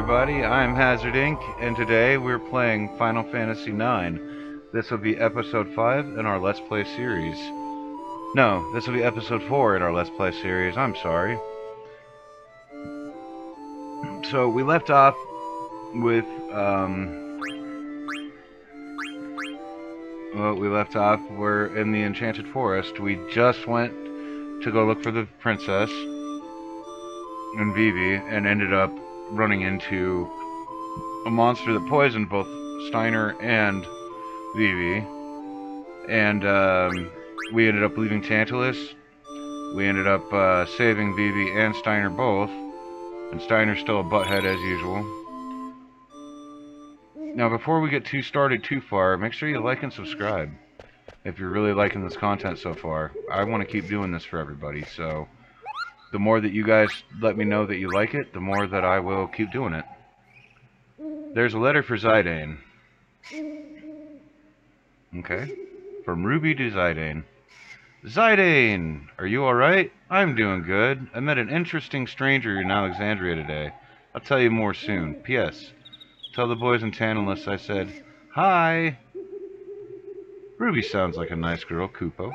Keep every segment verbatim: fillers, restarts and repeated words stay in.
everybody, I'm Hazard Incorporated, and today we're playing Final Fantasy nine. This will be episode five in our Let's Play series. No, this will be episode four in our Let's Play series, I'm sorry. So, we left off with, um... well, we left off, we're in the Enchanted Forest. We just went to go look for the princess and Vivi, and ended up running into a monster that poisoned both Steiner and Vivi, and um, we ended up leaving Tantalus. We ended up uh, saving Vivi and Steiner both, and Steiner's still a butthead as usual. Now before we get too started too far, make sure you like and subscribe if you're really liking this content so far. I want to keep doing this for everybody, so the more that you guys let me know that you like it, the more that I will keep doing it. There's a letter for Zidane. Okay. From Ruby to Zidane. Zidane! Are you alright? I'm doing good. I met an interesting stranger in Alexandria today. I'll tell you more soon. P S. Tell the boys in Tantalus I said, hi! Ruby sounds like a nice girl, Kupo.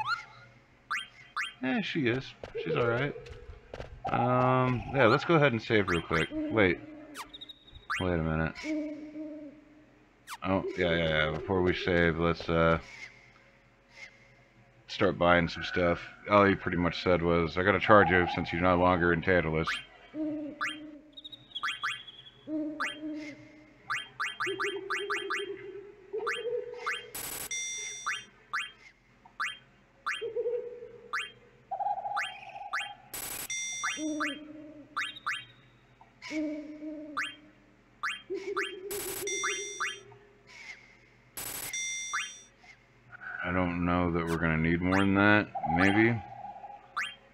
Eh, she is. She's alright. Um, yeah, let's go ahead and save real quick. Wait. Wait a minute. Oh, yeah, yeah, yeah. Before we save, let's, uh, start buying some stuff. All he pretty much said was, I gotta charge you since you're no longer in Tantalus. I don't know that we're gonna need more than that, maybe.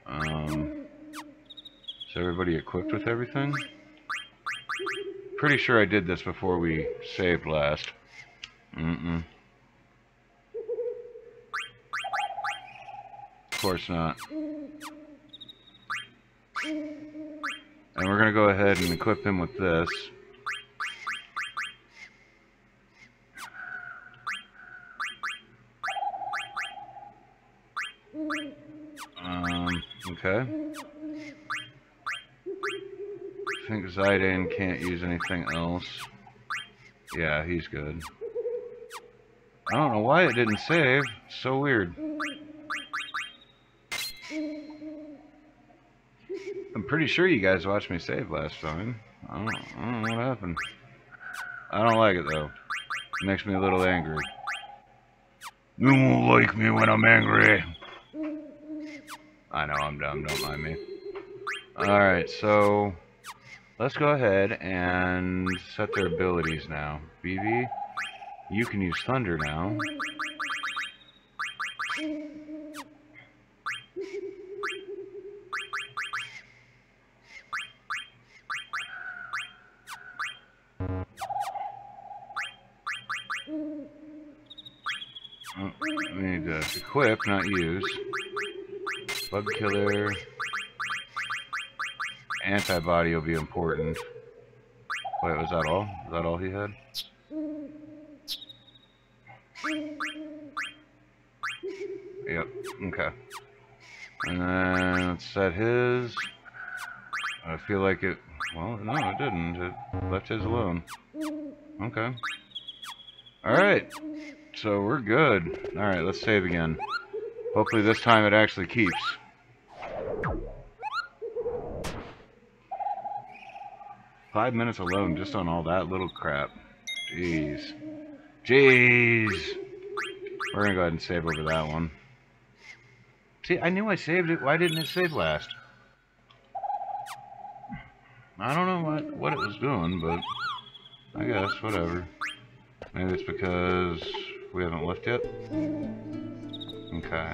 Um, is everybody equipped with everything? Pretty sure I did this before we saved last. Mm-mm. Of course not. And we're gonna go ahead and equip him with this. Um, okay. I think Zidane can't use anything else. Yeah, he's good. I don't know why it didn't save. It's so weird. I'm pretty sure you guys watched me save last time. I don't, I don't know what happened. I don't like it though. It makes me a little angry. You won't like me when I'm angry. I know, I'm dumb, don't mind me. Alright, so let's go ahead and set their abilities now. Vivi, you can use Thunder now. We need to equip, not use. Bug killer. Antibody will be important. Wait, was that all? Was that all he had? Yep, okay. And then let's set his. I feel like it. Well, no, it didn't. It left his alone. Okay. Alright. So we're good. Alright, let's save again. Hopefully this time it actually keeps. Five minutes alone just on all that little crap. Jeez. Jeez! We're gonna go ahead and save over that one. See, I knew I saved it. Why didn't it save last? I don't know what, what it was doing, but I guess, whatever. Maybe it's because we haven't left yet? Okay.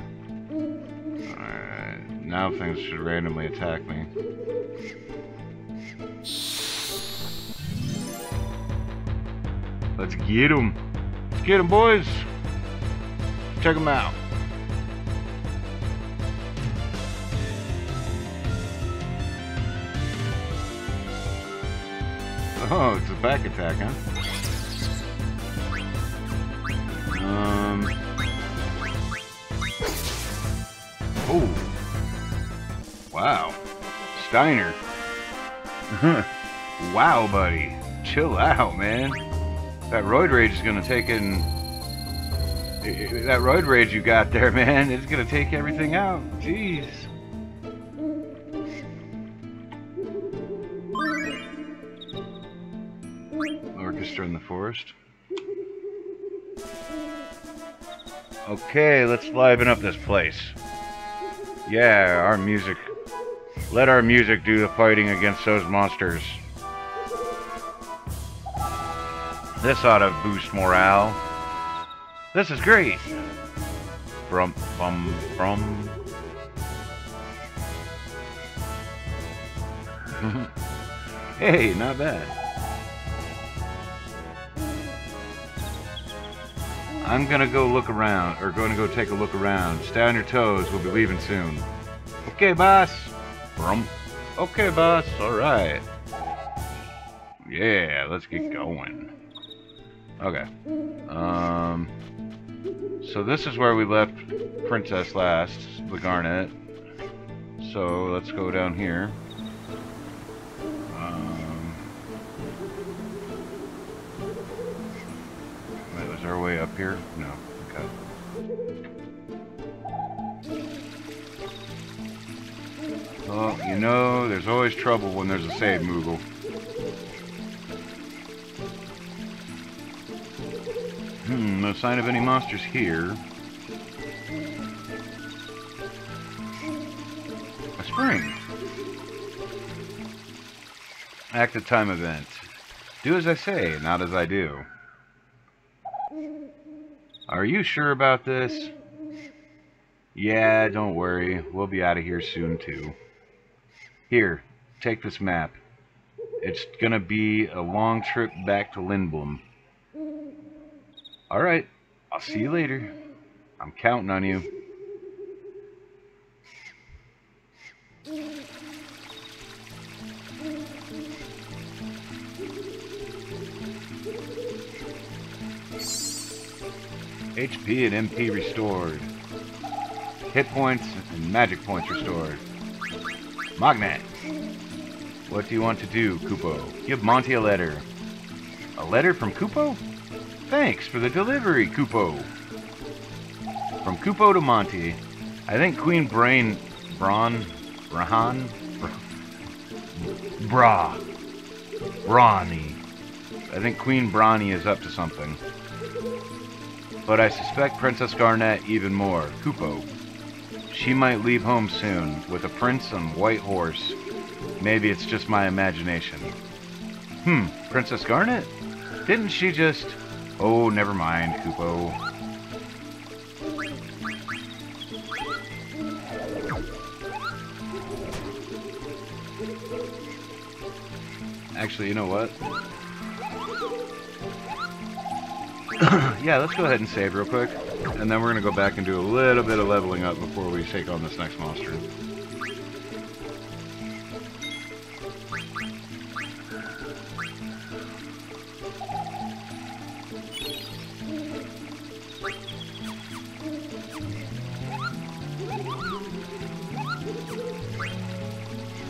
Alright. Now things should randomly attack me. Let's get them! Let's get them, boys! Check them out! Oh, it's a back attack, huh? Um. Oh. Wow. Steiner. Wow, buddy. Chill out, man. That roid rage is gonna take it and... That roid rage you got there, man, it's gonna take everything out. Jeez. Orchestra in the forest. Okay, let's liven up this place. Yeah, our music. Let our music do the fighting against those monsters. This ought to boost morale. This is great! Brum, bum, brum. Hey, not bad. I'm gonna go look around, or gonna go take a look around. Stay on your toes, we'll be leaving soon. Okay, boss! Brum. Okay, boss, alright. Yeah, let's get going. Okay. Um... So this is where we left Princess last, the Garnet. So let's go down here. Um, wait, was there a way up here? No. Okay. Well, you know, there's always trouble when there's a save, Moogle. Hmm, no sign of any monsters here. A spring. Active time event. Do as I say, not as I do. Are you sure about this? Yeah, don't worry. We'll be out of here soon, too. Here, take this map. It's gonna be a long trip back to Lindblum. Alright, I'll see you later. I'm counting on you. H P and M P restored. Hit points and magic points restored. Mognet! What do you want to do, Kupo? Give Monty a letter. A letter from Kupo? Thanks for the delivery, Kupo. From Kupo to Monty. I think Queen Brain... Braun... Brahan... Bra... Brawny. I think Queen Brawny is up to something. But I suspect Princess Garnet even more. Kupo. She might leave home soon, with a prince and white horse. Maybe it's just my imagination. Hmm, Princess Garnet? Didn't she just... Oh, never mind, Kupo. Actually, you know what? Yeah, let's go ahead and save real quick. And then we're gonna go back and do a little bit of leveling up before we take on this next monster.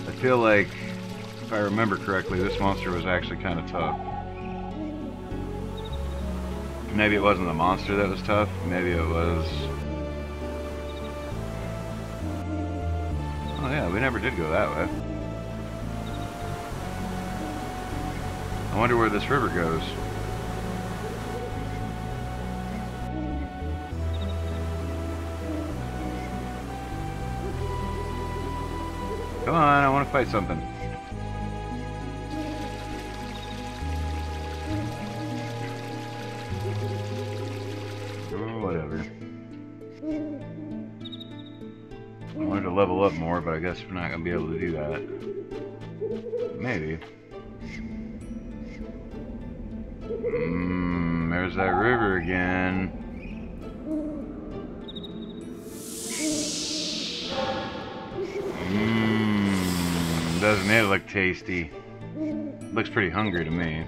I feel like, if I remember correctly, this monster was actually kind of tough. Maybe it wasn't the monster that was tough, maybe it was... Oh yeah, we never did go that way. I wonder where this river goes. Come on, I want to fight something. Or whatever. I wanted to level up more, but I guess we're not going to be able to do that. Maybe. Mmm, there's that river again. Mmm. Doesn't it look tasty? Looks pretty hungry to me.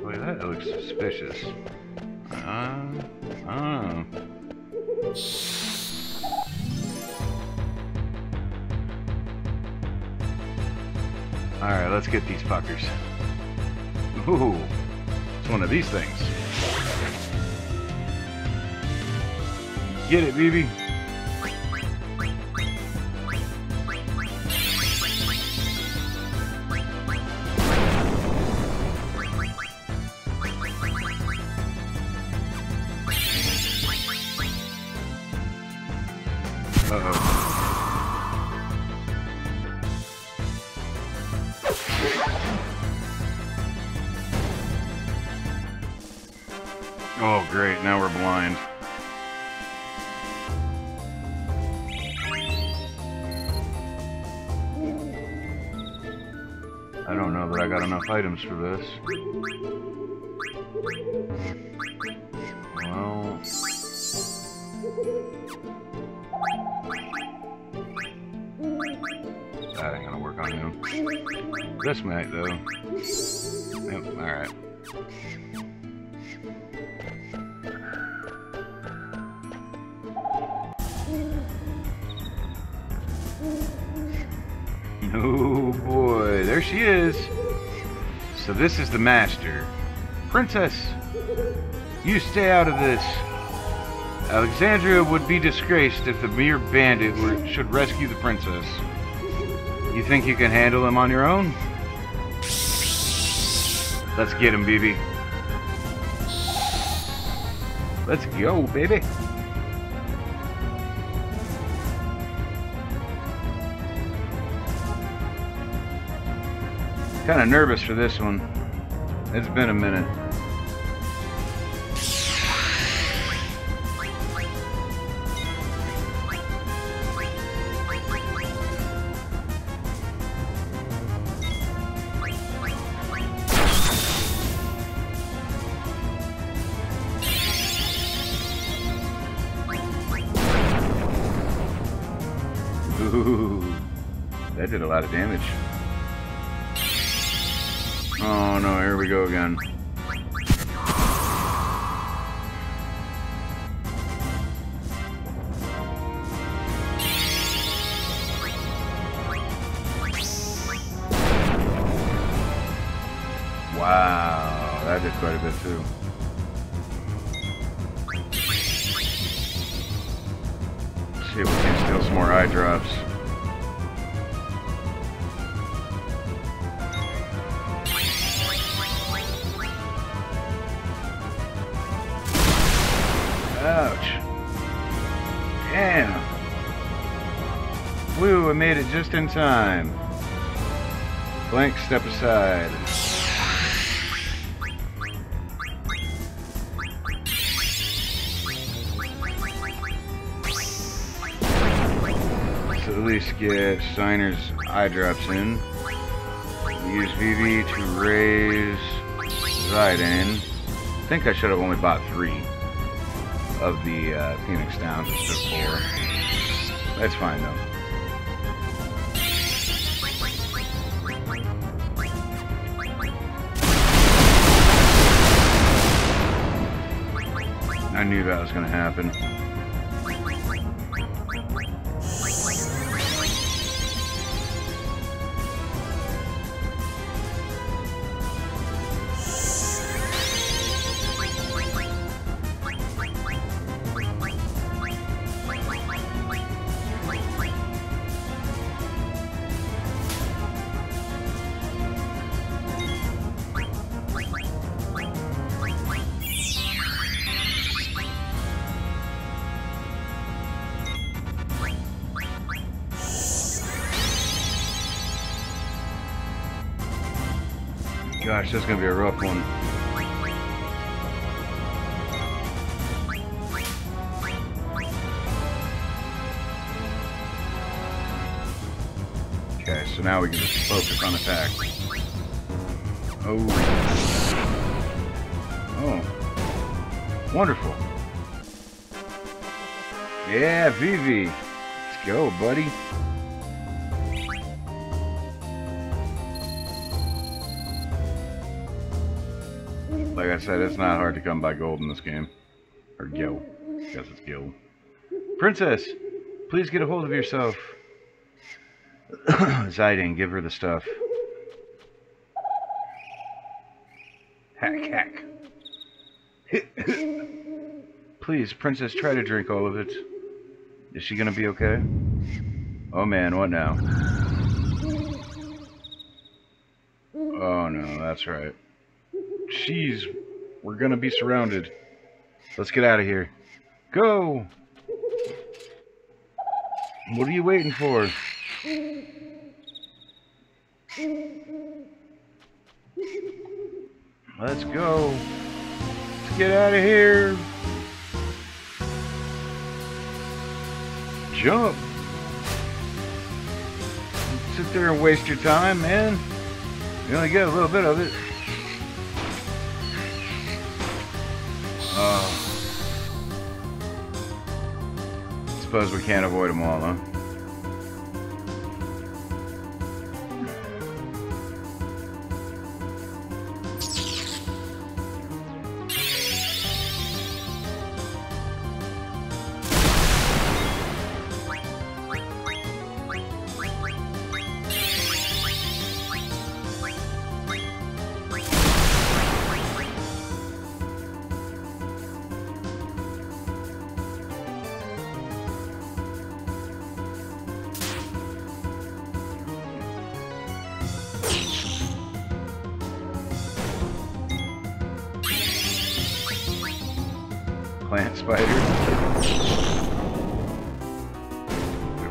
Boy, that looks suspicious. Uh, I don't know. Alright, let's get these fuckers. Ooh, it's one of these things. Get it, Vivi! Oh, great. Now we're blind. I don't know that I got enough items for this. Well... that ain't gonna work on him. This might, though. Yep, alright. Oh boy, there she is. So this is the master. Princess, you stay out of this. Alexandria would be disgraced if the mere bandit were, should rescue the princess. You think you can handle him on your own? Let's get him, Vivi. Let's go, baby. Kind of nervous for this one. It's been a minute. Ooh, that did a lot of damage. Oh no, here we go again. Wow, that did quite a bit too. Let's see if we can steal some more eye drops. Woo, I made it just in time. Blank, step aside. Let's at least get Steiner's eye drops in. Use Vivi to raise Zidane. I think I should have only bought three of the uh, Phoenix Downs instead of four. That's fine though. I knew that was going to happen. Gosh, this is gonna be a rough one. Okay, so now we can just focus on attack. Oh. Oh. Wonderful. Yeah, Vivi. Let's go, buddy. Like I said, it's not hard to come by gold in this game. Or gil. I guess it's gil. Princess! Please get a hold of yourself. Zidane, give her the stuff. Hack, hack. Please, Princess, try to drink all of it. Is she gonna be okay? Oh man, what now? Oh no, that's right. Jeez, we're gonna be surrounded. Let's get out of here. Go! What are you waiting for? Let's go. Let's get out of here. Jump. Don't sit there and waste your time, man. You only get a little bit of it. Oh. Suppose we can't avoid them all, huh? Plant spider.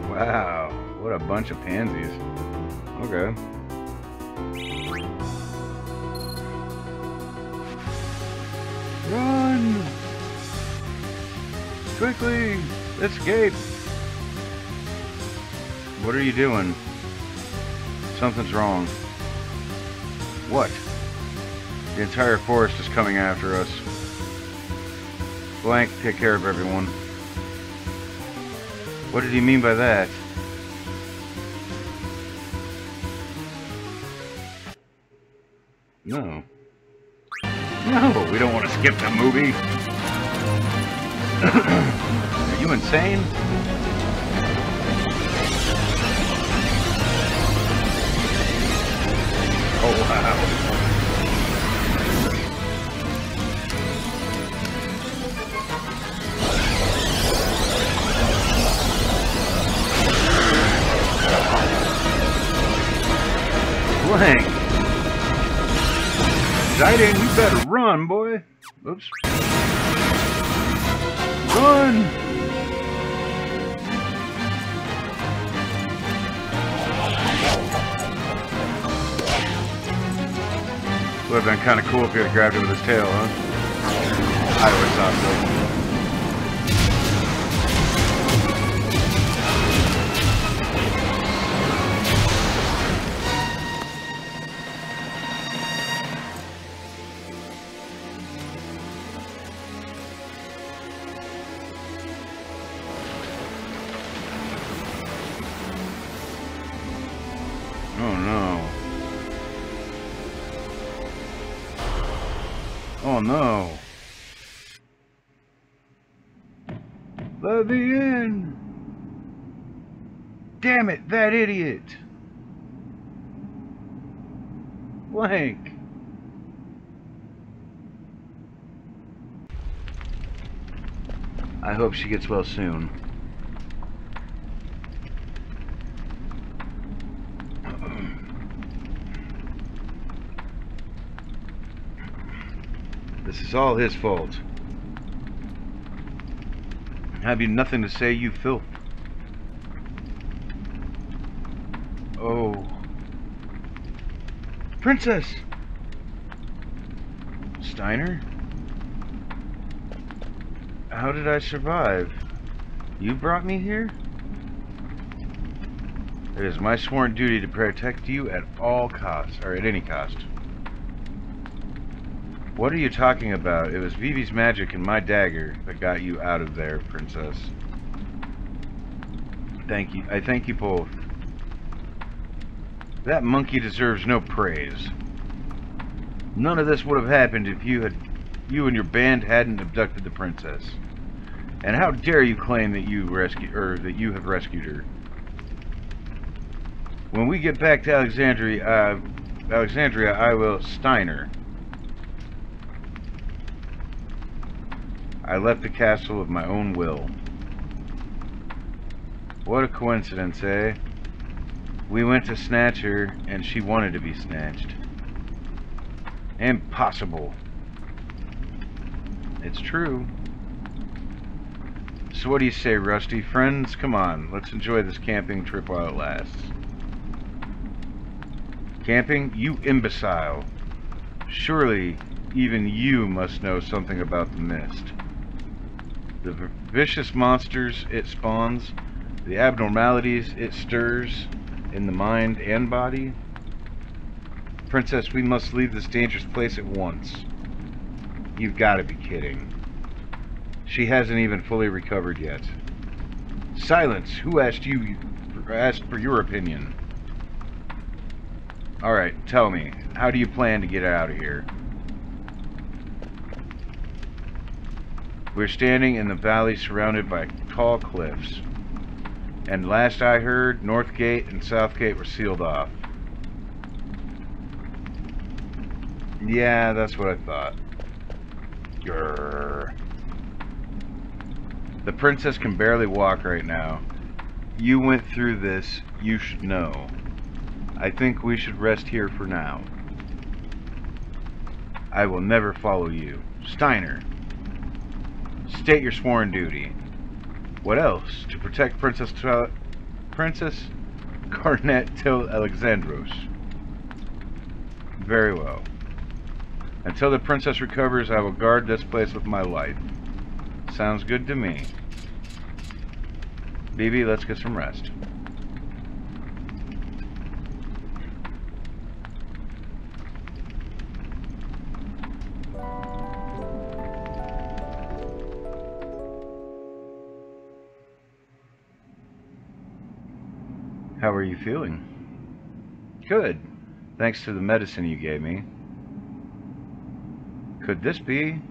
Wow, what a bunch of pansies. Okay. Run! Quickly! Escape! What are you doing? Something's wrong. What? The entire forest is coming after us. Blank, take care of everyone. What did he mean by that? No. No, we don't want to skip the movie. Are you insane? Oh, wow. Blank! Zidane, you better run, boy! Oops. Run! Would have been kind of cool if he had grabbed him with his tail, huh? I always thought so. Oh no. Let me in. Damn it, that idiot. Blank. I hope she gets well soon. This is all his fault. Have you nothing to say, you filth? Oh. Princess! Steiner? How did I survive? You brought me here? It is my sworn duty to protect you at all costs, or at any cost. What are you talking about? It was Vivi's magic and my dagger that got you out of there, Princess. Thank you. I thank you both. That monkey deserves no praise. None of this would have happened if you had, you and your band hadn't abducted the princess. And how dare you claim that you rescued, or that you have rescued her? When we get back to Alexandria, uh, Alexandria, I will Steiner. I left the castle of my own will. What a coincidence, eh? We went to snatch her, and she wanted to be snatched. Impossible. It's true. So what do you say, Rusty? Friends, come on. Let's enjoy this camping trip while it lasts. Camping? You imbecile. Surely, even you must know something about the mist. The vicious monsters it spawns, the abnormalities it stirs in the mind and body. Princess, we must leave this dangerous place at once. You've got to be kidding. She hasn't even fully recovered yet. Silence! Who asked you, asked for your opinion? Alright, tell me, how do you plan to get out of here? We're standing in the valley surrounded by tall cliffs. And last I heard, North Gate and South Gate were sealed off. Yeah, that's what I thought. Grrr. The princess can barely walk right now. You went through this, you should know. I think we should rest here for now. I will never follow you. Steiner, state your sworn duty. What else? To protect Princess Tra Princess Garnet till Alexandros. Very well. Until the princess recovers, I will guard this place with my life. Sounds good to me. Vivi, let's get some rest. How are you feeling? Good. Thanks to the medicine you gave me. Could this be?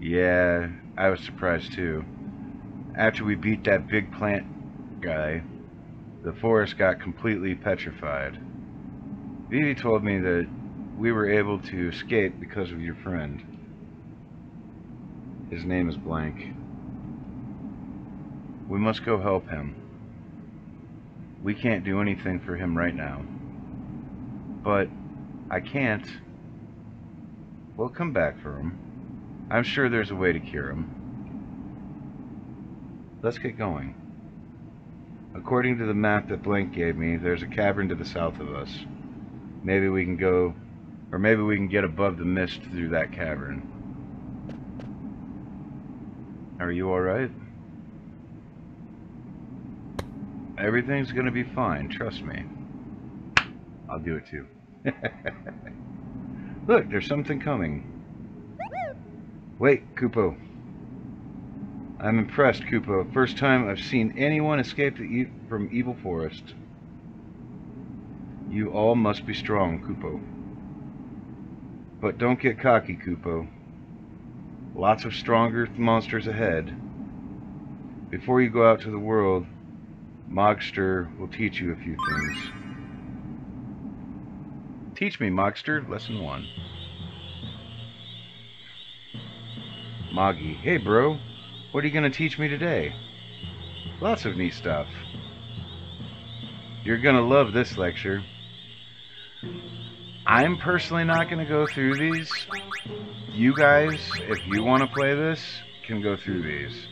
Yeah, I was surprised too. After we beat that big plant guy, the forest got completely petrified. Vivi told me that we were able to escape because of your friend. His name is Blank. We must go help him. We can't do anything for him right now. But I can't. We'll come back for him. I'm sure there's a way to cure him. Let's get going. According to the map that Blank gave me, there's a cavern to the south of us. Maybe we can go, or maybe we can get above the mist through that cavern. Are you alright? Everything's gonna be fine, trust me. I'll do it too. Look, there's something coming. Wait, Kupo. I'm impressed, Kupo. First time I've seen anyone escape the e from Evil Forest. You all must be strong, Kupo. But don't get cocky, Kupo. Lots of stronger monsters ahead. Before you go out to the world, Mogster will teach you a few things. Teach me, Mogster. Lesson one. Moggy. Hey, bro. What are you going to teach me today? Lots of neat stuff. You're going to love this lecture. I'm personally not going to go through these. You guys, if you want to play this, can go through these.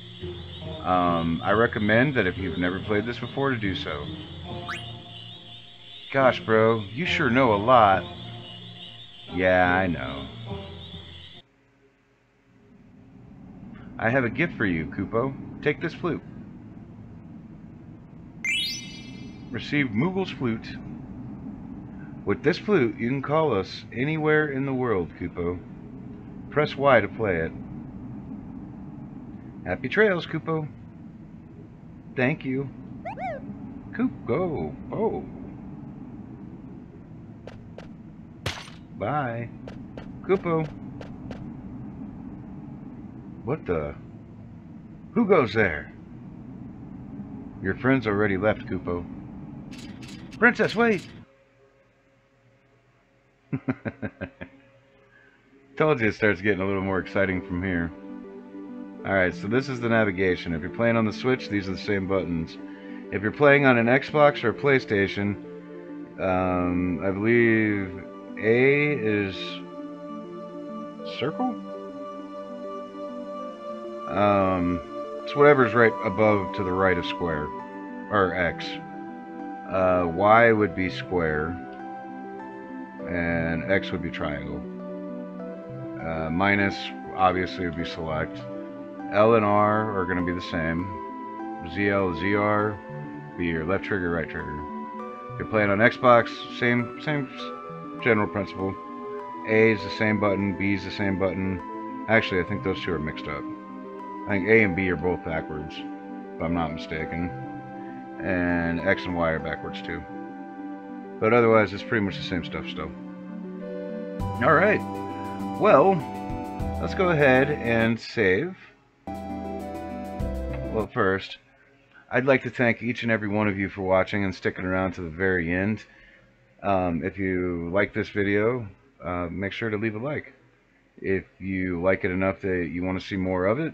Um, I recommend that if you've never played this before to do so. Gosh, bro, you sure know a lot. Yeah, I know. I have a gift for you, Kupo. Take this flute. Receive Moogle's Flute. With this flute, you can call us anywhere in the world, Kupo. Press Y to play it. Happy trails, Kupo. Thank you. Kupo. Oh. Bye. Kupo. What the? Who goes there? Your friends already left, Kupo. Princess, wait! Told you it starts getting a little more exciting from here. Alright, so this is the navigation. If you're playing on the Switch, these are the same buttons. If you're playing on an Xbox or a PlayStation, um, I believe A is circle? Um, it's whatever's right above to the right of square, or X. Uh, Y would be square, and X would be triangle. Uh, minus, obviously, would be select. L and R are going to be the same. Z L, Z R, be your left trigger, right trigger. If you're playing on Xbox, same, same general principle. A is the same button, B is the same button. Actually, I think those two are mixed up. I think A and B are both backwards, if I'm not mistaken. And X and Y are backwards too. But otherwise, it's pretty much the same stuff still. Alright. Well, let's go ahead and save. Well, first, I'd like to thank each and every one of you for watching and sticking around to the very end. Um, if you like this video, uh, make sure to leave a like. If you like it enough that you want to see more of it,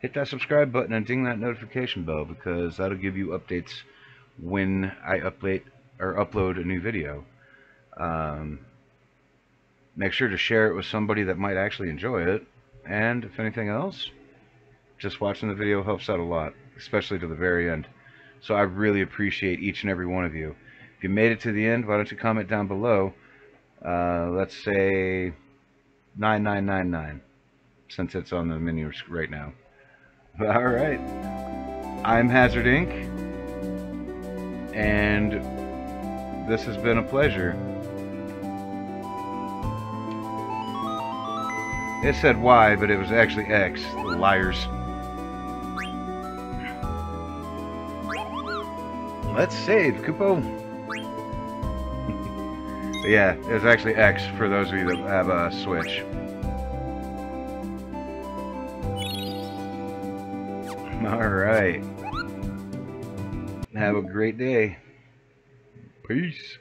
hit that subscribe button and ding that notification bell, because that'll give you updates when I update or upload a new video. Um, make sure to share it with somebody that might actually enjoy it, and if anything else, just watching the video helps out a lot, especially to the very end. So I really appreciate each and every one of you. If you made it to the end, why don't you comment down below, uh, let's say nine nine nine nine, since it's on the menu right now. Alright, I'm Hazard Incorporated, and this has been a pleasure. It said Y, but it was actually X. Liars. Let's save, Kupo. Yeah, it was actually X for those of you that have a Switch. Alright. Have a great day. Peace.